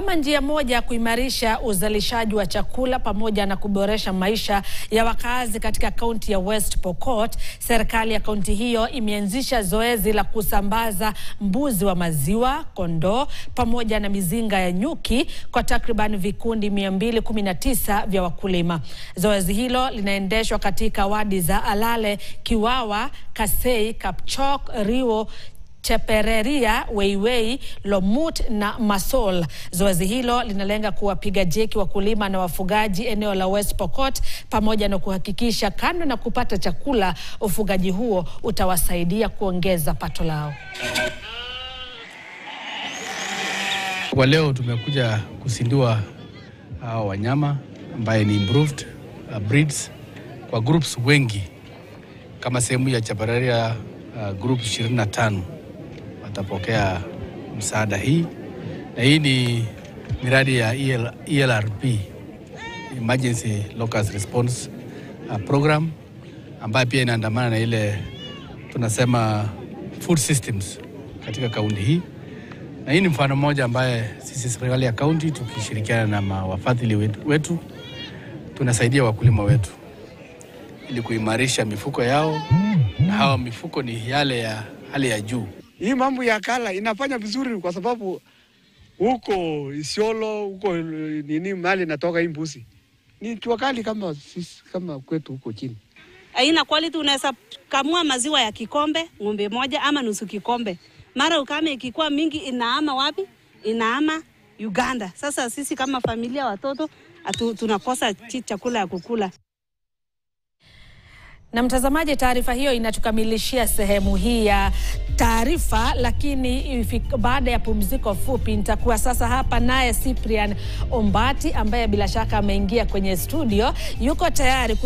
kama njia moja ya kuimarisha uzalishaji wa chakula pamoja na kuboresha maisha ya wakazi katika kaunti ya West Pokot. Serikali ya kaunti hiyo imeanzisha zoezi la kusambaza mbuzi wa maziwa, kondoo pamoja na mizinga ya nyuki kwa takriban vikundi 219 vya wakulima. Zoezi hilo linaendeshwa katika wadi za Alale, Kiwawa, Kasei, Kapchok, Riwo, Chapereria, Weiwei, Lomut na Masol. Zoezi hilo linalenga kuwapiga jeki wakulima na wafugaji eneo la West Pokot pamoja na kuhakikisha kando na kupata chakula, ufugaji huo utawasaidia kuongeza pato lao. Kwa leo tumekuja kusindua hao wanyama ambaye ni improved breeds kwa groups wengi kama sehemu ya Chapereria group 25 watapokea msaada hii. Na hii ni miradi ya ELRP, Emergency Locust Response Program, ambayo pia inaandamana na ile tunasema food systems katika kaunti hii. Na hii ni mfano mmoja ambaye sisi serikali ya kaunti tukishirikiana na wafadhili wetu tunasaidia wakulima wetu ili kuimarisha mifuko yao. Na hawa mifuko ni yale ya hali ya juu. Hii mambo ya kala inafanya vizuri kwa sababu huko Isiolo, huko nini mali natoka imbuzi. Ni tuwakali kama sisi kama kwetu huko chini. Haina quality, unaweza kamua maziwa ya kikombe, ngombe moja ama nusu kikombe. Mara ukame ikikuwa mingi inaama wapi? Inaama Uganda. Sasa sisi kama familia watoto tunakosa chakula ya kukula. Na mtazamaji, taarifa hiyo inatukamilishia sehemu hii ya taarifa, lakini baada ya pumziko fupi nitakuwa sasa hapa naye Cyprian Ombati ambaye bila shaka ameingia kwenye studio, yuko tayari